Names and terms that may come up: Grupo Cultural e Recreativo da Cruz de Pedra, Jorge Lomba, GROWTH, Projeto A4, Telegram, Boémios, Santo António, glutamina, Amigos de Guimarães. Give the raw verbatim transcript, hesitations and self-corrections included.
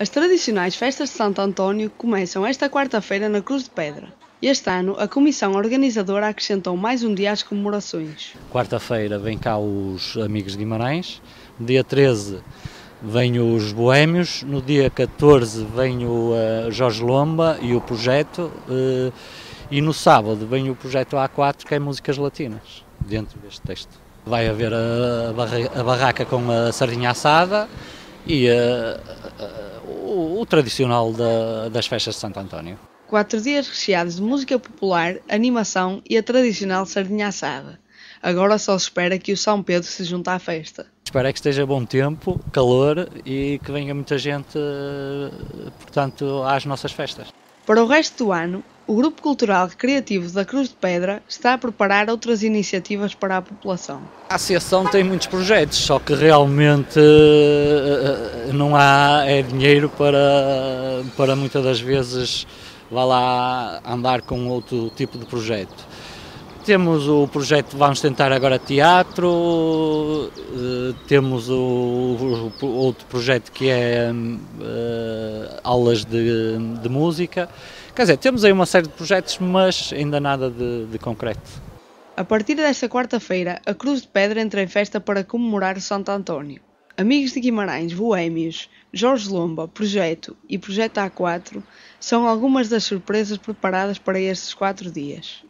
As tradicionais festas de Santo António começam esta quarta-feira na Cruz de Pedra. Este ano, a comissão organizadora acrescentou mais um dia às comemorações. Quarta-feira vem cá os Amigos de Guimarães, no dia treze vêm os Boémios, no dia catorze vem o uh, Jorge Lomba e o Projeto, uh, e no sábado vem o Projeto A quatro, que é músicas latinas, dentro deste texto. Vai haver a, barra, a barraca com a sardinha assada e a, a, o, o tradicional da, das festas de Santo António. Quatro dias recheados de música popular, animação e a tradicional sardinha assada. Agora só se espera que o São Pedro se junte à festa. Espero é que esteja bom tempo, calor e que venha muita gente, portanto, às nossas festas. Para o resto do ano, o Grupo Cultural e Recreativo da Cruz de Pedra está a preparar outras iniciativas para a população. A associação tem muitos projetos, só que realmente não há é dinheiro para, para muitas das vezes vá lá andar com outro tipo de projeto. Temos o projeto, vamos tentar agora teatro, temos o, o outro projeto que é aulas de, de música. Quer dizer, temos aí uma série de projetos, mas ainda nada de, de concreto. A partir desta quarta-feira, a Cruz de Pedra entra em festa para comemorar o Santo António. Amigos de Guimarães, Boémios, Jorge Lomba, Projeto e Projeto A quatro são algumas das surpresas preparadas para estes quatro dias.